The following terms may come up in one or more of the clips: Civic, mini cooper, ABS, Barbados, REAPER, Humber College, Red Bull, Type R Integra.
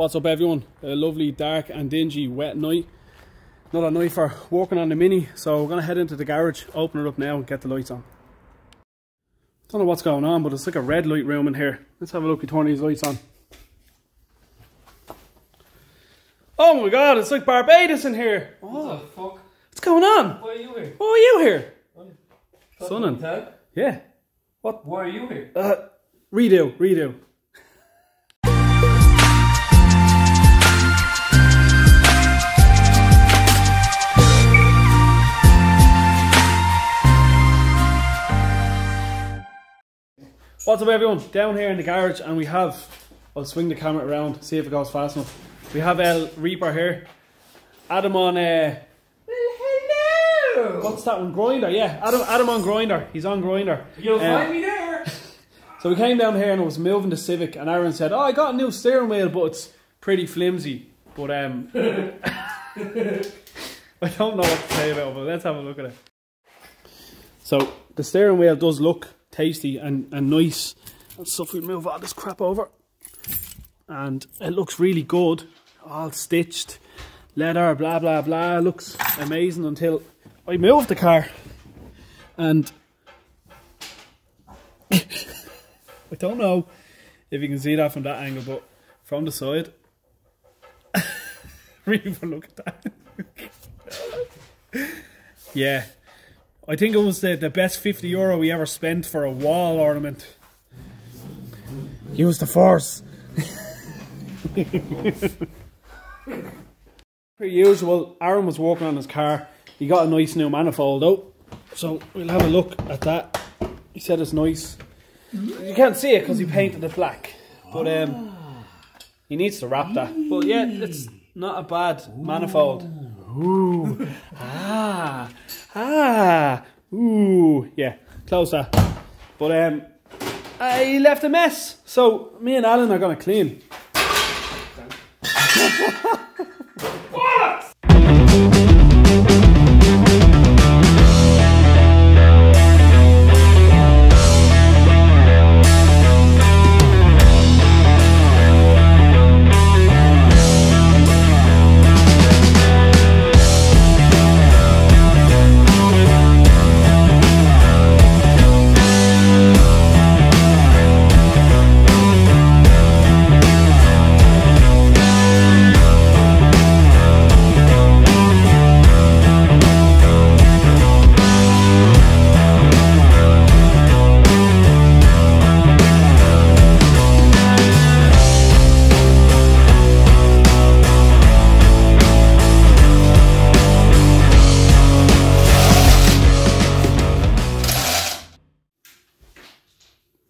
What's up, everyone? A lovely dark and dingy wet night. Another night for working on the Mini, so we're going to head into the garage, open it up now and get the lights on. Don't know what's going on, but it's like a red light room in here. Let's have a look. We turn these lights on. Oh my god, it's like Barbados in here. Oh, what the fuck? What's going on? Why are you here? Sunning. Yeah. What? Why are you here? Redo. What's up, everyone? Down here in the garage, and we have, I'll swing the camera around, see if it goes fast enough. We have El Reaper here. Adam on hello! What's that one? Grinder, yeah. Adam on Grinder. He's on Grinder. You'll find me there. So we came down here and I was moving the Civic, and Aaron said, oh, I got a new steering wheel, but it's pretty flimsy. But I don't know what to say about it, but let's have a look at it. So the steering wheel does look tasty and nice and stuff. We move all this crap over and it looks really good, all stitched leather, blah blah blah. It looks amazing until I move the car and I don't know if you can see that from that angle, but from the side really look at that. Yeah, I think it was the best €50 we ever spent for a wall ornament. Use the force. Per usual, Aaron was working on his car. He got a nice new manifold out, so we'll have a look at that. He said it's nice. You can't see it because he painted it black, but he needs to wrap that. But yeah, it's not a bad manifold. Ooh. Ooh, yeah, close that. But he left a mess, so me and Alan are gonna clean. What?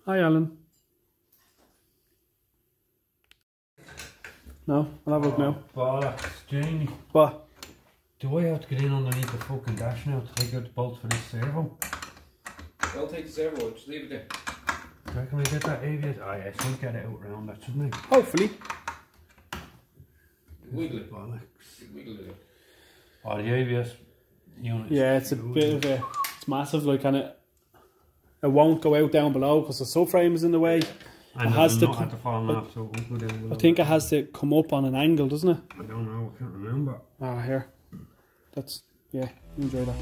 Hi, Alan. No, I'll have a look now. Bollocks, Jamie. What? Do I have to get in underneath the fucking dash now to take out the bolts for this servo? I'll take the servo, just leave it there. Where can I get that ABS? Oh yeah, I should get it out round that, shouldn't I? Hopefully. Wiggle it. Bollocks. Wiggle it. Oh, the ABS unit. Yeah, it's a bit of a... It's massive, like, and it won't go out down below because the subframe is in the way. And it has to fall off, so it won't go down below. I think it has to come up on an angle, doesn't it? I don't know, I can't remember. Ah, here. That's, yeah, enjoy that.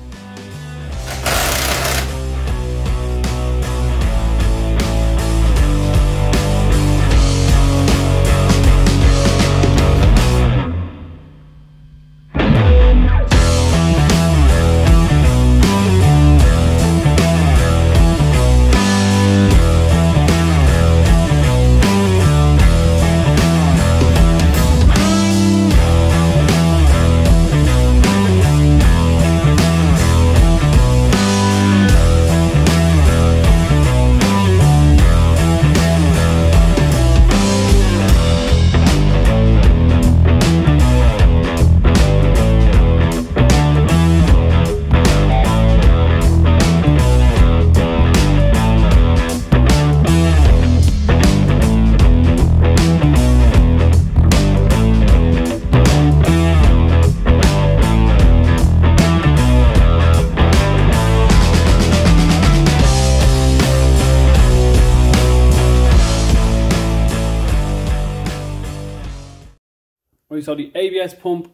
Right, so the ABS pump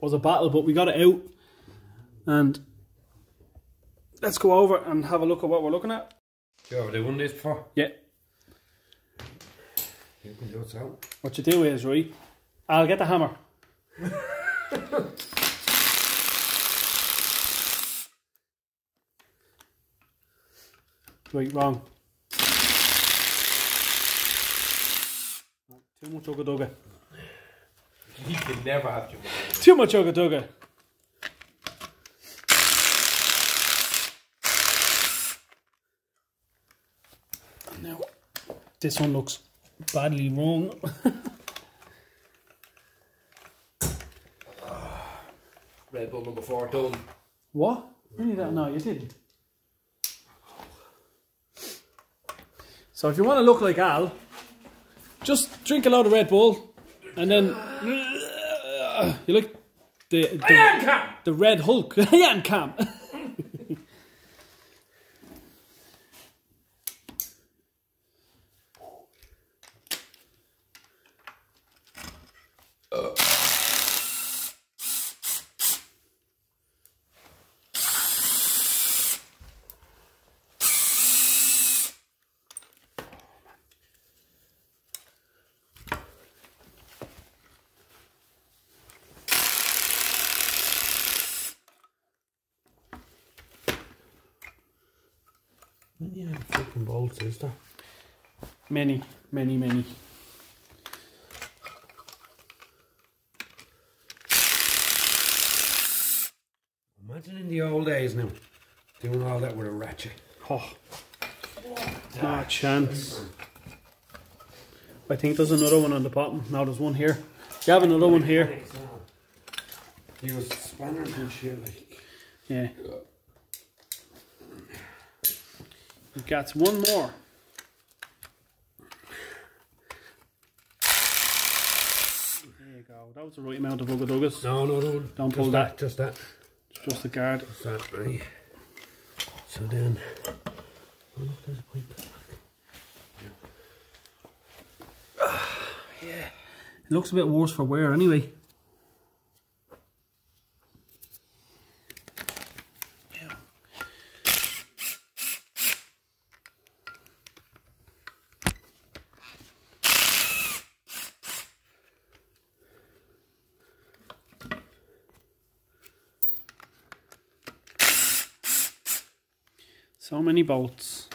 was a battle, but we got it out, and let's go over and have a look at what we're looking at. Do you ever do this before? Yeah. You can do it so. What you do is, right, I'll get the hammer. Right, wrong. Too much ooga-dooga. You can never have too much. Too much ooga-dooga. Now, this one looks badly wrong. Red Bull number 4 done. What? No, you didn't. So if you want to look like Al, just drink a lot of Red Bull, and then you look the Red Hulk. Iron Cam. Yeah, fucking bolts, is there? Many, many, many. Imagine in the old days now, doing all that with a ratchet. Oh, no chance. I think there's another one on the bottom. Now there's one here. You have another one here. He was spanners and shit, like. Yeah. We've got one more. There you go. That was the right amount of ooga-doogas. No. Don't pull that. Just that. Just the guard. Just that, right. So then... Oh, look, there's a pipe. Yeah. Yeah. It looks a bit worse for wear anyway. So many bolts.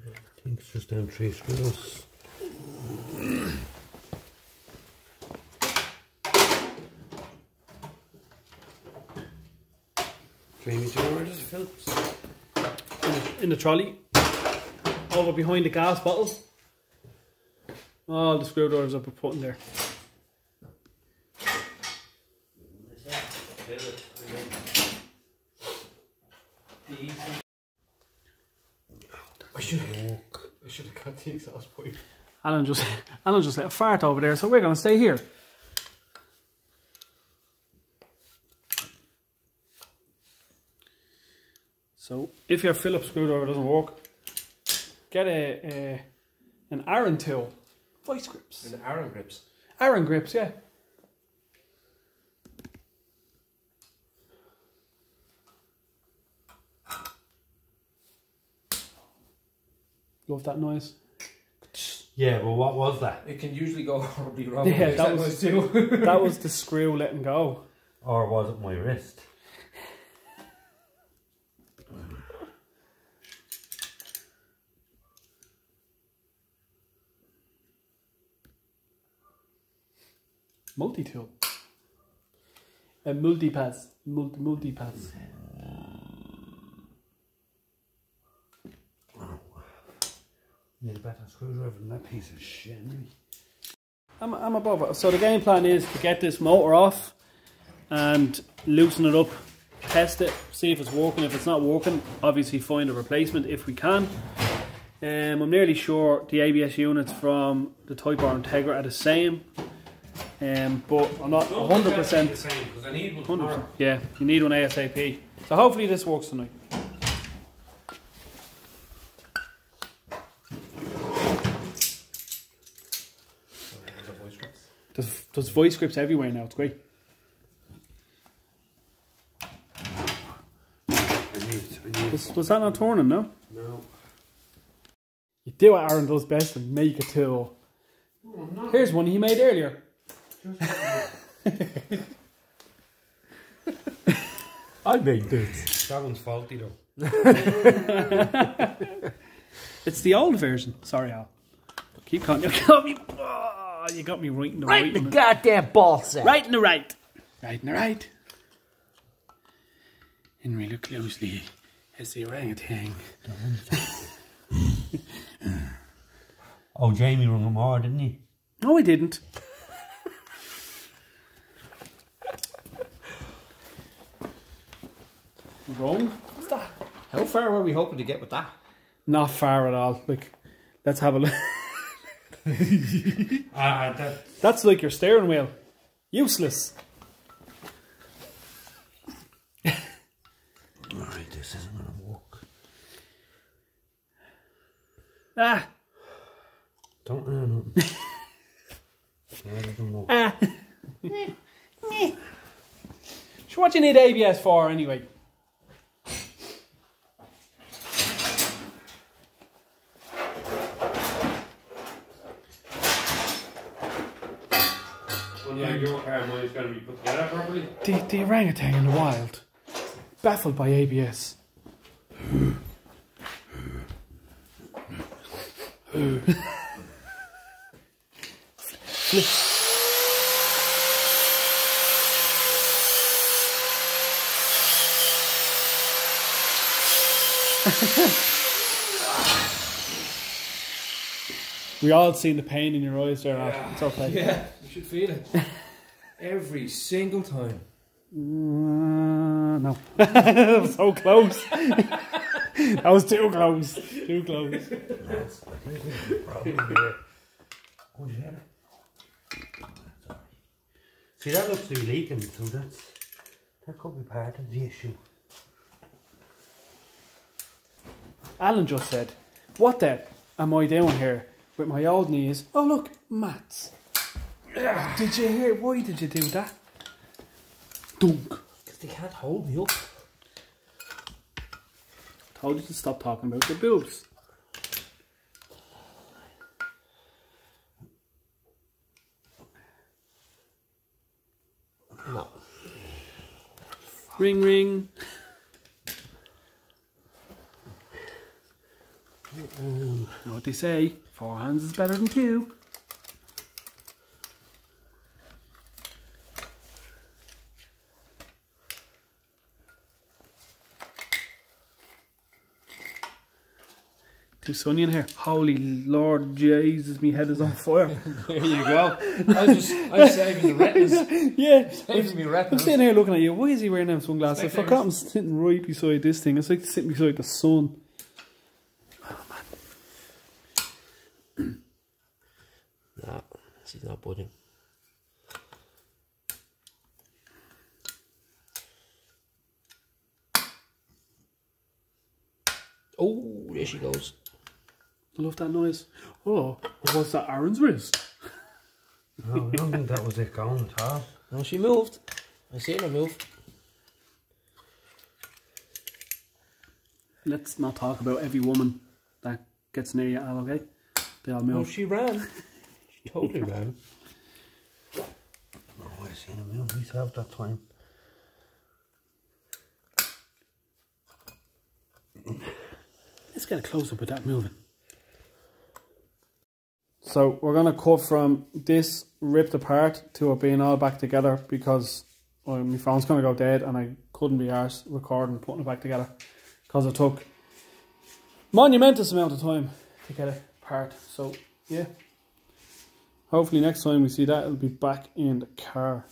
I think it's just down 3 screws. In the trolley, over behind the gas bottle. All the screwdrivers I've been putting there. I should have got the exhaust pipe. Alan just let a fart over there, so we're gonna stay here. So if your Phillips screwdriver doesn't work, get an Aran tool. Vice grips. An Aran grips. Aran grips, yeah. Love that noise. Yeah, well, what was that? It can usually go horribly wrong. Yeah, that was too. That was the screw letting go. Or was it my wrist? multi-tool and multi-pass, multi-pass. Need a better screwdriver than that piece of shit. I'm above it. So the game plan is to get this motor off and loosen it up, test it, see if it's working. If it's not working, obviously find a replacement if we can. I'm nearly sure the ABS units from the Type R Integra are the same, but I'm not 100%. Yeah, you need one ASAP. So hopefully this works tonight. There's voice scripts everywhere now, it's great. Was that not turning, no? No. You do what Aaron does best and make a tool. Well, here's one he made earlier. I made this. That one's faulty though. It's the old version. Sorry, Al. Keep calm. You got me right in the right. Right in the goddamn ball set. Right in the right. Right in the right. Henry, look closely. It's the orangutan. Oh, Jamie rung him hard, didn't he? No, he didn't. Wrong? What's that? How far were we hoping to get with that? Not far at all. Like, let's have a look. That's like your steering wheel. Useless. Alright, this isn't gonna work. Ah! Don't know. Ah! So what do you need ABS for anyway? Your car and mine's going to be put together properly. The orangutan in the wild, baffled by ABS. We all seen the pain in your eyes there, yeah. It's okay. Yeah, you should feel it. Every single time. No. That was so close. That was too close. Too close. That's a problem here. Oh, yeah. See, that looks to be leaking, so that could be part of the issue. Alan just said, what the am I doing here with my old knees? Oh, look, mats. Did you hear? Why did you do that? Dunk. Because they can't hold me up. I told you to stop talking about the boobs. No. Ring, ring. You know what they say? 4 hands is better than 2. Too sunny in here. Holy Lord Jesus, my head is on fire. There you go. I'm saving the retinas. Yeah. Saving me retinas. I'm sitting here looking at you. Why is he wearing them sunglasses? I forgot I'm sitting right beside this thing. It's like sitting beside the sun. Oh, man. Nah, she's not budging. Oh, there she goes. I love that noise. Oh, was that Aaron's wrist? No, I don't think that was it going at all. No, she moved. I seen her move. Let's not talk about every woman that gets near you, okay? They all move. Oh, she ran. She totally ran. Oh, I seen her move myself that time. Let's get a close up with that moving. So we're going to cut from this ripped apart to it being all back together, because my phone's going to go dead and I couldn't be arsed recording putting it back together, because it took a monumentous amount of time to get it apart. So yeah, hopefully next time we see that it'll be back in the car.